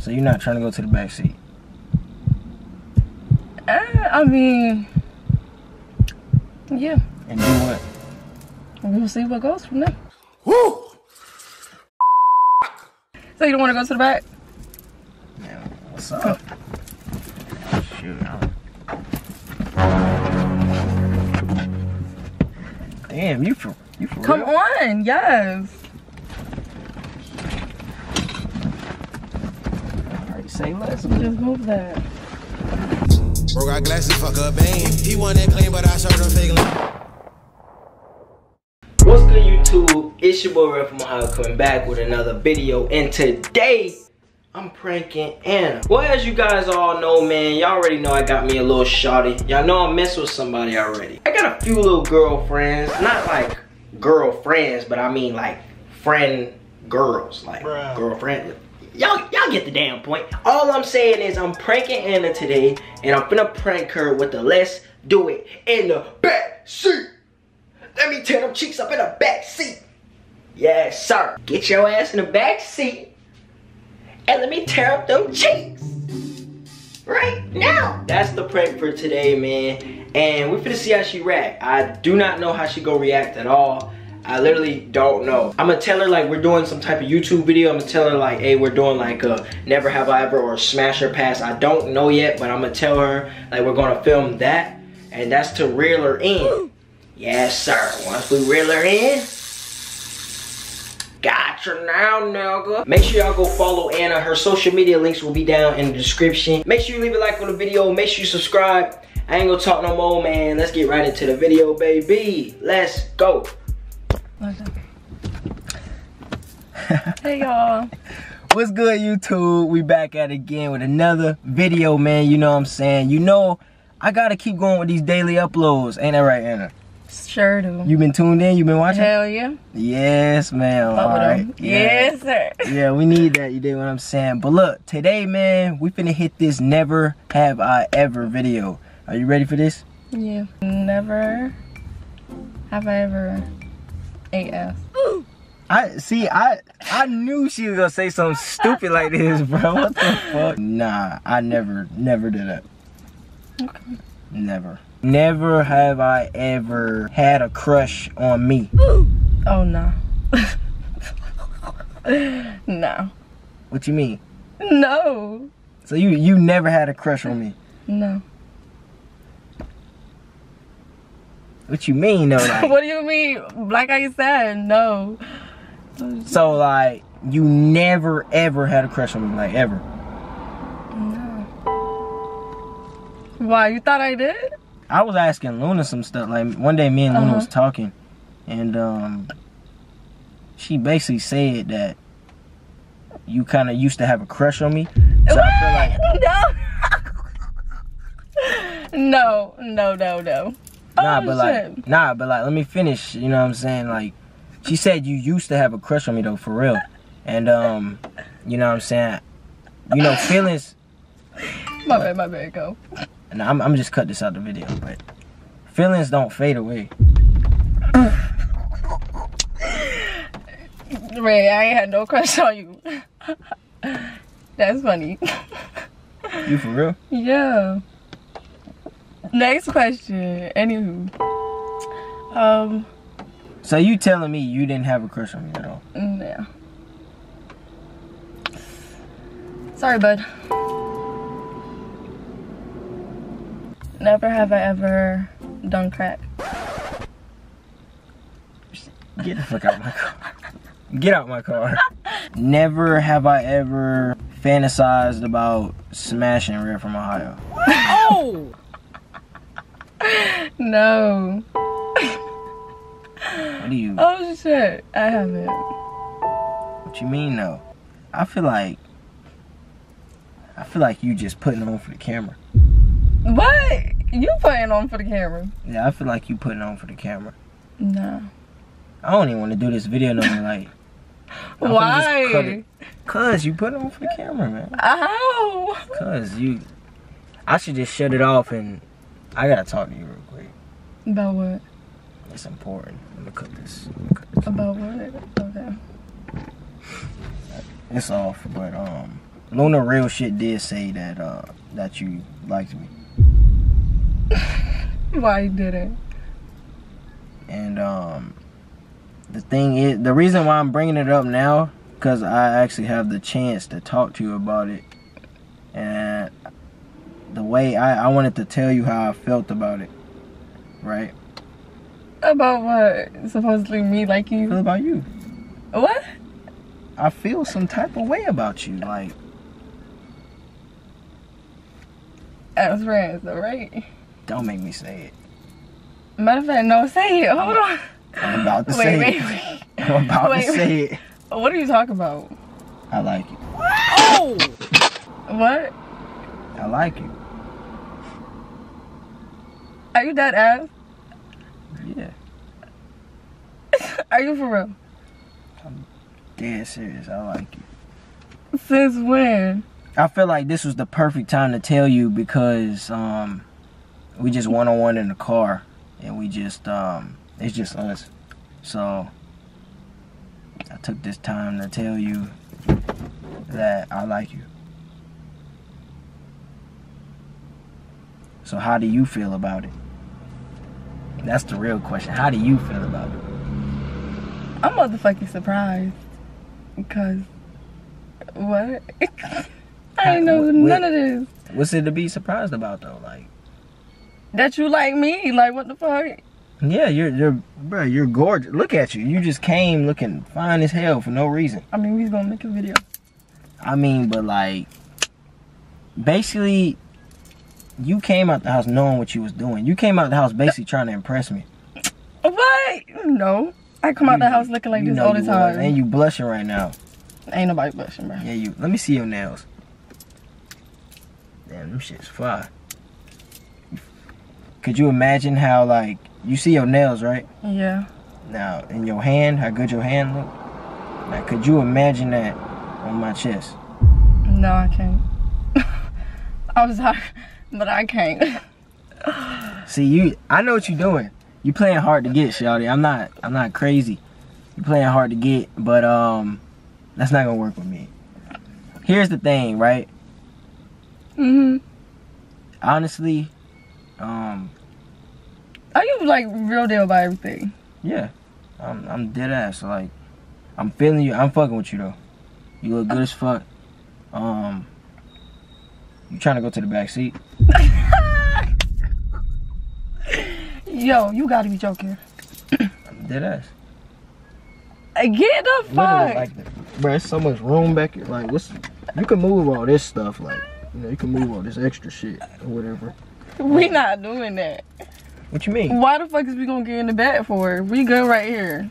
So you're not trying to go to the back seat. I mean, yeah. And do what? We'll see what goes from there. Woo! So you don't want to go to the back? Yeah, what's up? Shoot, damn, you for come real? On, yes. Alright, say less. Just move that. Bro got glasses, fuck up, bang. He won that claim, but I showed him fake line. What's good, YouTube? It's your boy Redfromohio coming back with another video, and today I'm pranking Ana. Well, as you guys all know, man, y'all already know I got me a little shawty. Y'all know I mess with somebody already. I got a few little girlfriends, not like girlfriends, but I mean like friend girls, like bruh. Girlfriend. Y'all get the damn point. All I'm saying is I'm pranking Ana today, and I'm finna prank her with the let's do it in the back seat. Let me tear them cheeks up in the back seat. Yes, sir. Get your ass in the back seat and let me tear up them cheeks right now. That's the prank for today, man. And we're finna see how she react. I do not know how she gonna react at all. I literally don't know. I'm gonna tell her like we're doing some type of YouTube video. I'm gonna tell her like, hey, we're doing like a Never Have I Ever or Smash Her Pass. I don't know yet, but I'm gonna tell her like we're gonna film that, and that's to reel her in. Yes, sir. Once we reel her in, gotcha now, nigga. Make sure y'all go follow Ana. Her social media links will be down in the description. Make sure you leave a like on the video. Make sure you subscribe. I ain't gonna talk no more, man. Let's get right into the video, baby. Let's go. Hey, y'all. What's good, YouTube? We back at it again with another video, man. You know what I'm saying? You know, I gotta keep going with these daily uploads. Ain't that right, Ana? Sure do. You been tuned in? You been watching? Hell yeah. Yes, ma'am. All right. Yes, sir. Yeah, we need that. You did what I'm saying. But look, today, man, we finna hit this Never Have I Ever video. Are you ready for this? Yeah. Never have I ever ate ass. I see. I knew she was gonna say something stupid like this, bro. What the fuck? Nah, I never did that. Okay. Never. Never have I ever had a crush on me. Ooh. Oh, no. No. What you mean? No. So you never had a crush on me? No. What you mean, though? Like, what do you mean? Like I said, no. So, like, you never, ever had a crush on me? Like, ever? No. Why? You thought I did? I was asking Luna some stuff. Like, one day me and Luna was talking, and she basically said that you kind of used to have a crush on me. So what? I feel like no. No. Nah, oh, but shit. Like, let me finish, you know what I'm saying? Like, she said you used to have a crush on me, though, for real. And, you know what I'm saying? You know, feelings. My bad, go. And I'm just cut this out the video, but feelings don't fade away. Ray, I ain't had no crush on you. That's funny. You for real? Yeah. Next question. Anywho. So you telling me you didn't have a crush on me at all? Yeah. Sorry, bud. Never have I ever done crack. Get the fuck out of my car. Get out my car. Never have I ever fantasized about smashing Redfromohio. Oh! No. What do you? Oh shit, I haven't. What you mean though? I feel like you just putting on for the camera. What? You putting on for the camera? Yeah, I feel like you putting on for the camera. No. I don't even want to do this video no more. Like, why? Cause you putting on for the camera, man. Ow. Cause you. I should just shut it off, and I gotta talk to you real quick. About what? It's important. I'm gonna cut this. About what? Okay. It's off, but Luna real shit did say that that you liked me. Why did it? And the thing is, the reason why I'm bringing it up now, because I actually have the chance to talk to you about it. And the way I wanted to tell you how I felt about it, right? About what? Supposedly me like you? I feel about you. What? I feel some type of way about you, like. That's right, though, right? Don't make me say it. Matter of fact, no, say it. Hold on. I'm about to say it. I'm about to say it. What are you talking about? I like you. Oh! What? I like you. Are you dead ass? Yeah. Are you for real? I'm dead serious. I like you. Since when? I feel like this was the perfect time to tell you because we just one-on-one in the car and we just it's just us. So I took this time to tell you that I like you. So how do you feel about it? That's the real question. How do you feel about it? I'm motherfucking surprised. Because, what? I ain't know none of this. What's it to be surprised about, though? Like, that you like me? Like, what the fuck? Yeah, bro, you're gorgeous. Look at you. You just came looking fine as hell for no reason. I mean, we was gonna make a video. I mean, but like, basically, you came out the house knowing what you was doing. You came out the house basically trying to impress me. What? No. I come out the house looking like this all the time. And you blushing right now. Ain't nobody blushing, bro. Yeah, you. Let me see your nails. Damn, them shit's fly. Could you imagine how, like, you see your nails, right? Yeah. Now, in your hand, how good your hand look? Now, could you imagine that on my chest? No, I can't. I'm sorry. But I can't. See, I know what you're doing. You playing hard to get, shawty. I'm not crazy. You playing hard to get, but that's not gonna work with me. Here's the thing, right? Mhm. Honestly, are you like real deal about everything? Yeah, I'm dead ass. Like, I'm feeling you. I'm fucking with you though. You look good as fuck. You trying to go to the back seat? Yo, you gotta be joking. I'm dead ass. Get the fuck. Like, bro, there's so much room back here. Like, you can move all this stuff. Like, you know, you can move all this extra shit or whatever. We not doing that. What you mean? Why the fuck is we gonna get in the back for? We good right here.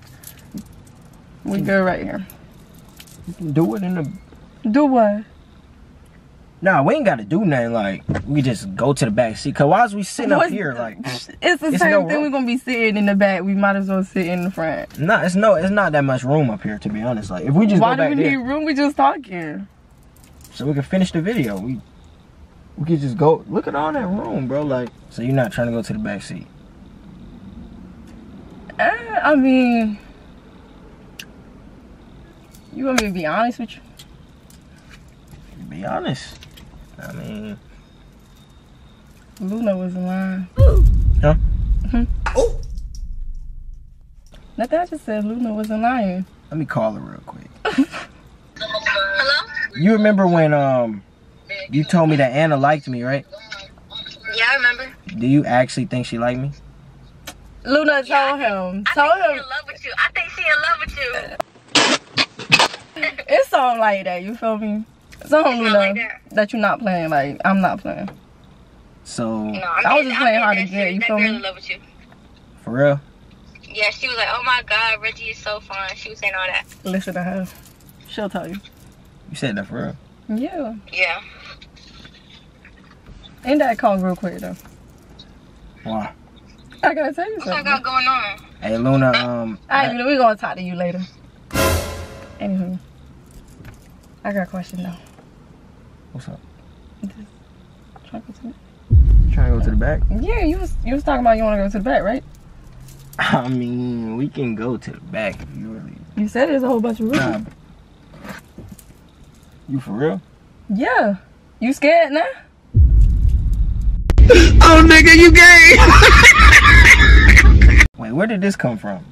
We good right here. You can do it in the. Do what? Nah, we ain't gotta do nothing. Like, we just go to the back seat. Cause why is we sitting up here? Like, it's the same thing. We're gonna be sitting in the back. We might as well sit in the front. Nah, it's not that much room up here, to be honest. Like, if we just go back there. Why do we need room? We just talking. So we can finish the video. We can just go. Look at all that room, bro. Like, so you're not trying to go to the back seat? I mean, you want me to be honest with you? Be honest. I mean, Luna was lying. Huh? Oh. Nothing. I just said Luna wasn't lying. Let me call her real quick. Hello? You remember when you told me that Anna liked me, right? Yeah, I remember. Do you actually think she liked me? Luna told him. I think she in love with you. I think she in love with you. It's something like that. You feel me? Something, Luna, like that you're not playing. Like, I'm not playing. So no, I was just playing hard to get. You feel me? In love with you. For real? Yeah, she was like, "Oh my God, Reggie is so fun." She was saying all that. Listen to her. She'll tell you. You said that for real? Yeah. Yeah. Ain't that called real quick though? Why? I gotta tell you something. What I got going on? Hey, Luna. Alright, we gonna talk to you later. Anywho, I got a question though. What's up? Trying to go to the back? Yeah, you was talking about you want to go to the back, right? I mean, we can go to the back if you really. You said there's a whole bunch of room. You for real? Yeah. You scared now? Oh, nigga, you gay. Wait, where did this come from?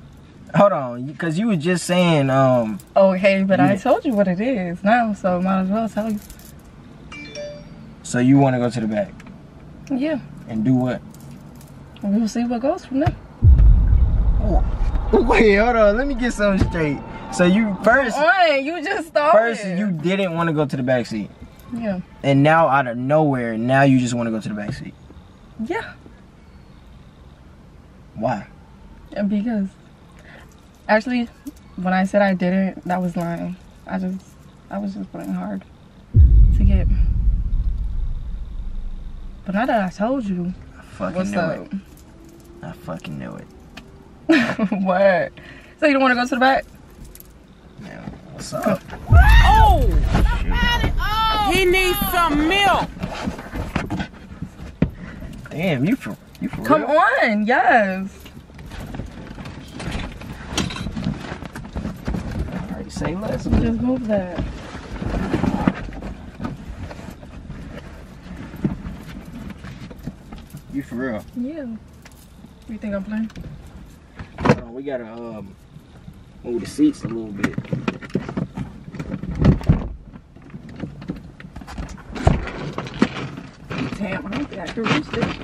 Hold on, because you were just saying, Okay, but I told you what it is now, so might as well tell you. So you want to go to the back? Yeah. And do what? We'll see what goes from there. Ooh. Wait, hold on. Let me get something straight. So you first... You just started. First, you didn't want to go to the back seat. Yeah. And now, out of nowhere, now you just want to go to the back seat. Yeah. Why? Because... Actually, when I said I didn't, that was lying. I was just putting hard to get. But now that I told you, I fucking knew it. I fucking knew it. What? So you don't want to go to the back? Yeah. What's up? Oh! Somebody, oh! He needs some milk. Damn, you for Come real? On, yes. Say less. Just move that. You for real? Yeah. You think I'm playing? Hold on, we gotta move the seats a little bit. Damn, I don't think I can reach this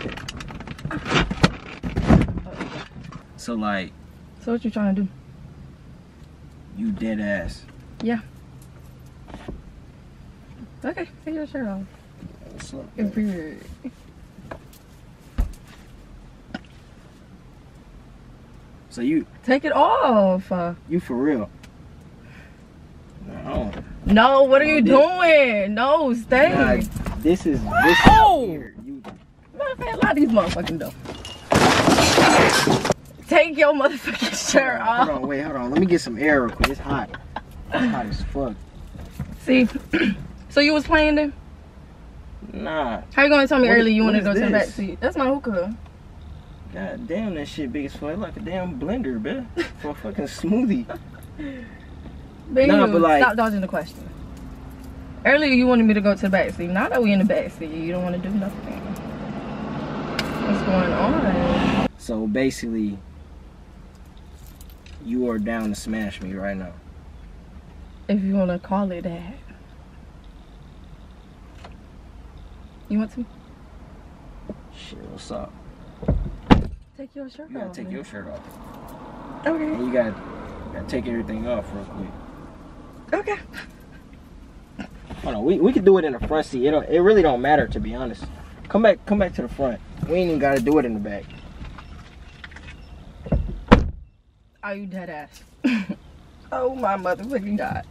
shit. So like. So what you trying to do? You dead ass. Yeah. Okay, take your shirt off. What's up? It's weird. So you... Take it off. You for real? No. No, what are you doing? No, stay. Like, this is weird. You... Matter of fact, a lot of these motherfucking dope. Take your motherfucking shirt off. Hold on, wait, hold on. Let me get some air real quick. It's hot. It's hot as fuck. See? So you was playing then? Nah. How you gonna tell me early you wanna go to the back seat? That's my hookah. God damn, that shit big as fuck. Like a damn blender, bitch. For a fucking smoothie. But like, stop dodging the question. Earlier you wanted me to go to the back seat. Now that we in the back seat, you don't wanna do nothing. What's going on? So basically... You are down to smash me right now. If you want to call it that. You want to? Shit, what's up? Take your shirt off. You gotta take your shirt off. Okay. And you gotta take everything off real quick. Okay. Hold on, we could do it in the front seat. It really don't matter, to be honest. Come back to the front. We ain't even gotta do it in the back. Are you dead ass? Oh my motherfucking god.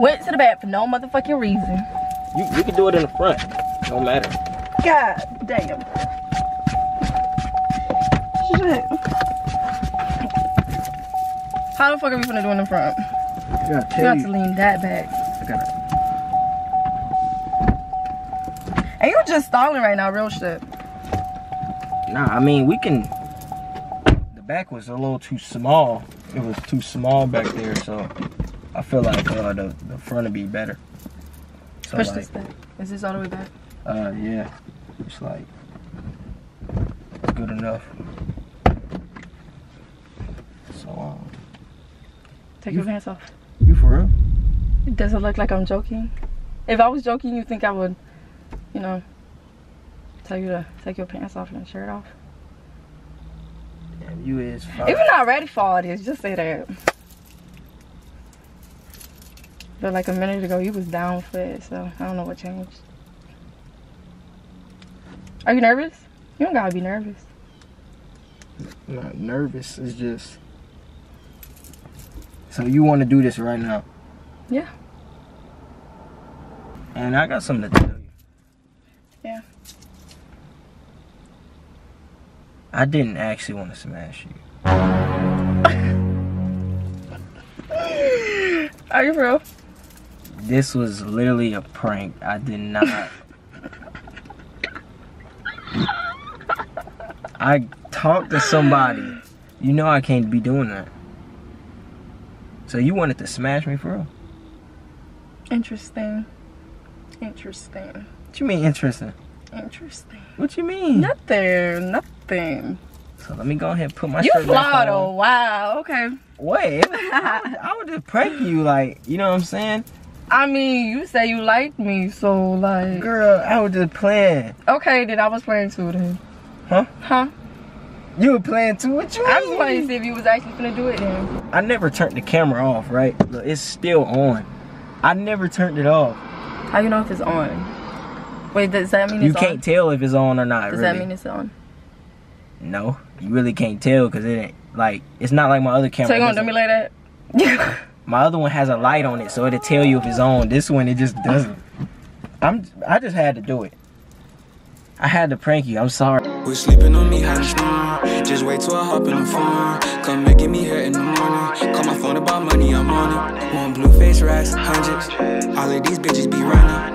Went to the back for no motherfucking reason. You can do it in the front. Don't matter. God damn. Shit. How the fuck are we gonna do it in the front? You have to lean that back. I gotta. And you're just stalling right now, real shit. Nah, I mean, we can. Back was a little too small. It was too small back there, so I feel like the front would be better. So push like, this back. Is this all the way back? Yeah. It's like good enough. So take your pants off. You for real? It doesn't look like I'm joking. If I was joking, you think I would, you know, tell you to take your pants off and shirt off? You is fine. If you're not ready for all this, just say that. But like a minute ago, you was down for it, so I don't know what changed. Are you nervous? You don't gotta be nervous. I'm not nervous, it's just... So you want to do this right now? Yeah. And I got something to tell you. Yeah. I didn't actually want to smash you. Are you real? This was literally a prank. I did not. I talked to somebody. You know I can't be doing that. So you wanted to smash me for real? Interesting. Interesting. What you mean interesting? Interesting. What you mean? Nothing. Nothing. So let me go ahead and put my shirt back on. You flawed. Wow. Okay. Wait. I would just prank you, like, you know what I'm saying? I mean, you say you like me, so like. Girl, I was just playing. Okay, then I was playing too then. Huh? Huh? You were playing too? What you mean? I just wanted to see if you was actually gonna do it then. I never turned the camera off, right? Look, it's still on. I never turned it off. How you know if it's on? Wait, does that mean it's on? You can't tell if it's on or not, really. Does that mean it's on? No, you really can't tell because it ain't, like, it's not like my other camera. So you gonna do me like that? My other one has a light on it, so it'll tell you if it's on. This one, it just doesn't. I just had to do it. I had to prank you. I'm sorry. We're sleeping on me, just wait till I hop in the phone. Come and get me here in the morning. Call my phone about money, I'm on it. One blue face racks, hundreds. All of these bitches be running.